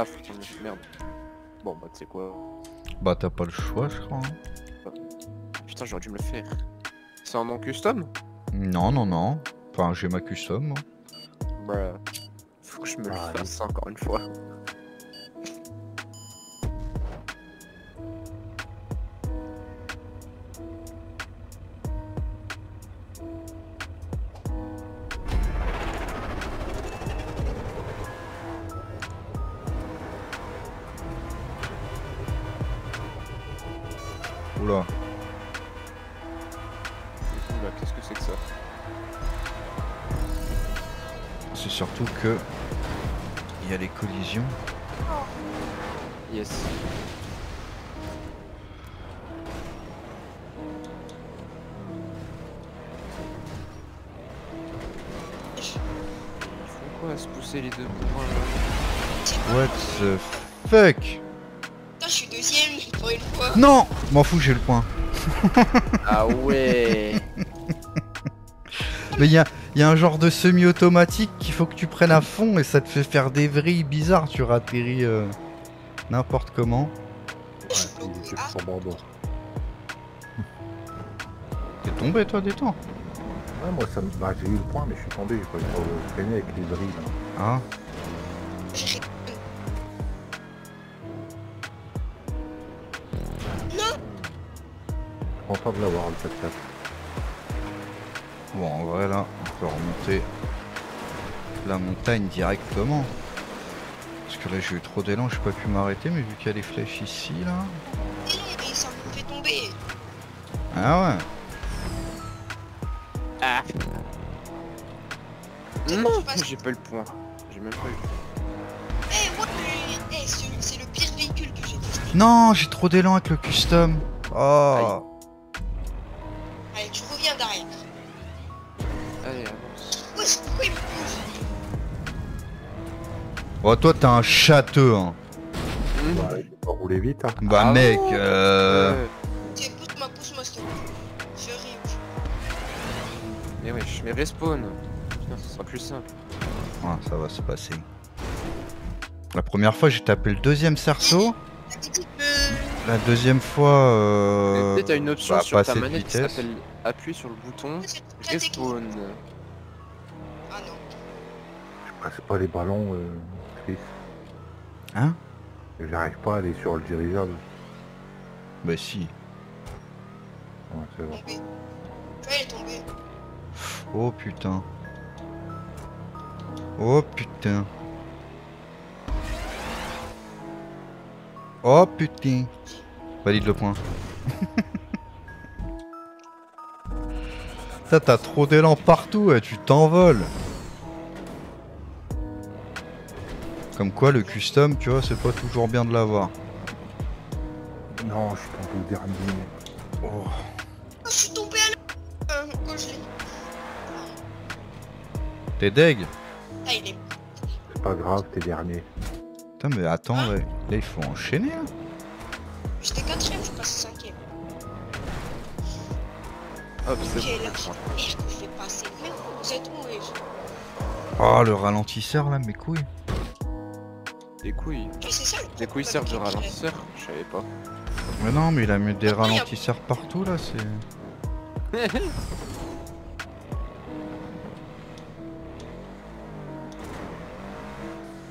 Ah, faut prendre le... Merde. Bon, bah, tu sais quoi. Bah, t'as pas le choix, je crois. Hein. Putain, j'aurais dû me le faire. C'est en non custom? Non, non, non. Enfin, j'ai ma custom, moi. Bah, faut que je me le fasse encore une fois. Oula. Oula, qu'est-ce que c'est que ça? C'est surtout que... il y a les collisions. Yes. Ils font quoi à se pousser les deux points là? What the fuck? Je suis deuxième, j'ai pas eu le point. Non, m'en fous, j'ai le point. Ah ouais. Mais y a un genre de semi-automatique qu'il faut que tu prennes à fond et ça te fait faire des vrilles bizarres. Tu ratterris n'importe comment. Ouais, t'es tombé toi des temps? Ouais, moi ça me... bah, j'ai eu le point mais je suis tombé, j'ai pas traîné avec les vrilles. Hein. Ah. Content de l'avoir en fait. Bon, en vrai là on peut remonter la montagne directement parce que là j'ai eu trop d'élan, j'ai pas pu m'arrêter, mais vu qu'il y a les flèches ici là, et ça me fait tomber. Ah ouais. Ah non, j'ai pas le point, j'ai même pas eu le point. Eh ouais, hey, c'est le pire véhicule que j'ai testé. Non, j'ai trop d'élan avec le custom. Oh. Aïe. Allez, tu reviens derrière. Allez, avance. Où est-ce que il me pousse? Oh, toi, t'es un châteux, hein. Mmh. Bah, il faut pas rouler vite, hein. Bah, ah mec, bon Tiens, pousse-moi, s'il te plaît. Je rip. Mais wesh, mais respawn. Putain, ça sera plus simple. Ouais, ça va se passer. La première fois, j'ai tapé le deuxième cerceau. La deuxième fois, t'as une option bah, sur ta manette qui s'appelle appuie sur le bouton respawn. Ah non. Je passe pas les ballons, Chris. Hein? J'arrive pas à aller sur le dirigeable. Bah si. Ouais, c'est bon. Elle est tombée. Oh putain. Oh putain. Oh putain. Valide le point. Ça t'as trop d'élan partout, tu t'envoles. Comme quoi le custom, tu vois, c'est pas toujours bien de l'avoir. Non, je suis tombé au dernier. Oh. Oh, je suis tombé à la... quand je l'ai... T'es deg? Ah, il est... C'est pas grave, t'es dernier. Putain mais attends, ah. Là il faut enchaîner là. J'étais 4ème, je passe 5ème. Hop, c'est bon. Merde, je vais passer. Merde, vous êtes où les gens? Oh le ralentisseur là, mes couilles. Des couilles. Des couilles servent de ralentisseur, je savais pas. Mais non mais il a mis des ralentisseurs partout là, c'est...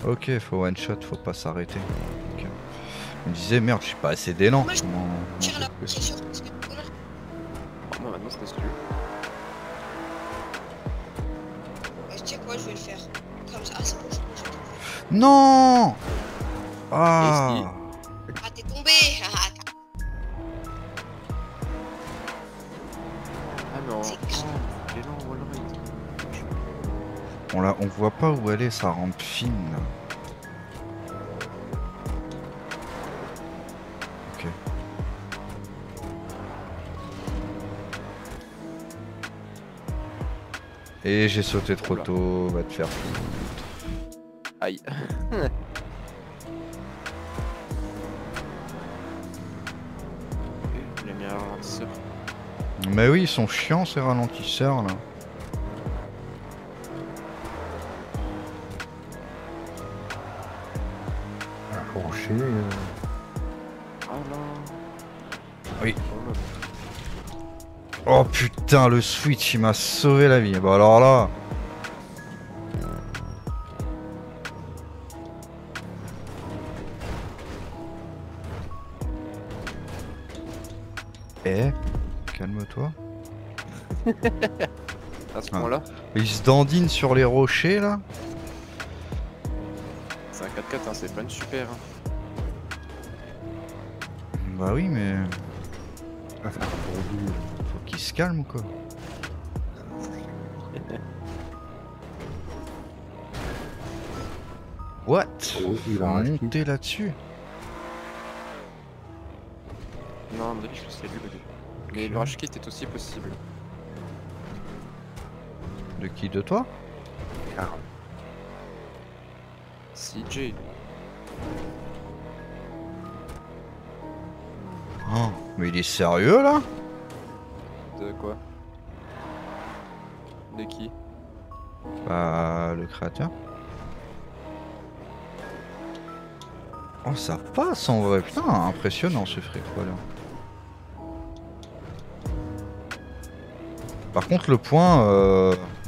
Ok, faut one shot, faut pas s'arrêter. Okay. Je me disais merde, j'ai pas assez d'élan. Moi, je tire la pression. Moi maintenant je passe plus. Tu sais quoi, je vais le faire. Comme ça, ah, c'est bon, je peux. Non. Ah. Ah t'es tombé. Ah non. On la, on voit pas où elle est, sa rampe fine. Ok. Et j'ai sauté trop tôt, va te faire foutre. Aïe. Les miens ralentisseurs. Mais oui, ils sont chiants ces ralentisseurs là. suis nul. Oh non. Oui. Oh putain, le switch il m'a sauvé la vie. Bah alors là. Eh, calme-toi. À ce moment-là. Il se dandine sur les rochers là. C'est un 4-4, hein, c'est pas une super. Hein. Bah oui, mais. Attends, faut qu'il se calme ou quoi? What? Oh, il a monté là-dessus. Non, à mon avis, je pense qu'il y a du bébé. Mais le rush kit est aussi possible. De qui? De toi? Car. CJ. Oh, mais il est sérieux là? De quoi? De qui? Bah, le créateur. Oh, ça passe en vrai, putain, impressionnant ce fric, voilà. Par contre, le point,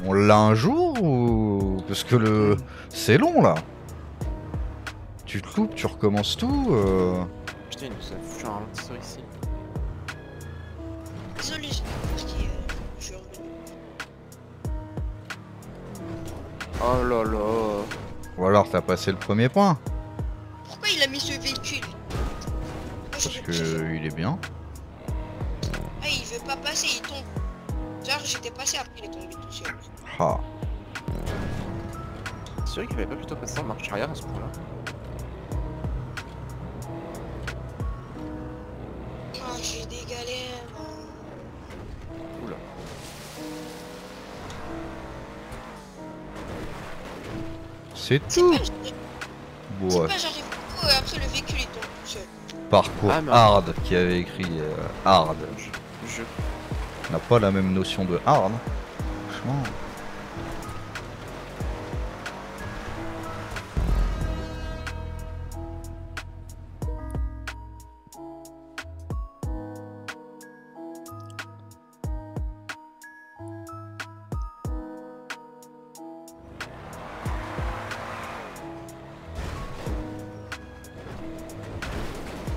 on l'a un jour ou... Parce que le... C'est long, là. Tu te loupes, tu recommences tout. Putain, il nous a foutu un ralentisseur ici. Désolé, je suis revenu. Oh là là. Ou alors, t'as passé le premier point. Pourquoi il a mis ce véhicule? Parce que il est bien. Ah, il veut pas passer, il tombe. J'étais passé après il est tombé tout seul. Ah. C'est vrai qu'il fallait pas plutôt passer en marche arrière à ce point-là. Ah, j'ai des galères. Oula. C'est tout. C'est pas j'arrive beaucoup après le véhicule il tombe tout seul. Parcours hard qui avait écrit hard. On n'a pas la même notion de hard. Franchement.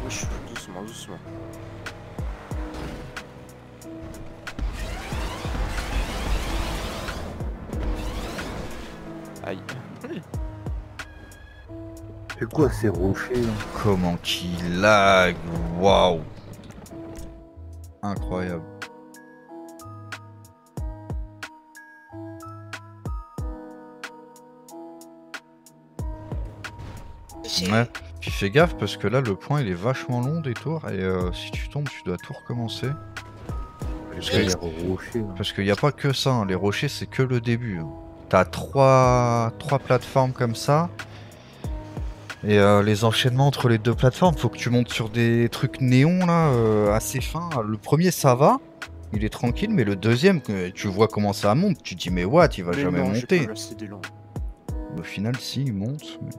Oui, je suis doucement, doucement. Aïe. C'est quoi ces rochers là? Comment qu'il lag? Waouh. Incroyable. Ouais, puis fais gaffe parce que là le point il est vachement long des tours et si tu tombes tu dois tout recommencer. Parce qu'il n'y a pas que ça, hein. Les rochers c'est que le début. Hein. T'as trois plateformes comme ça. Et les enchaînements entre les deux plateformes, faut que tu montes sur des trucs néons là, assez fins. Le premier ça va, il est tranquille, mais le deuxième, tu vois comment ça monte, tu te dis mais what, il va jamais monter. Au final si, il monte. Mais...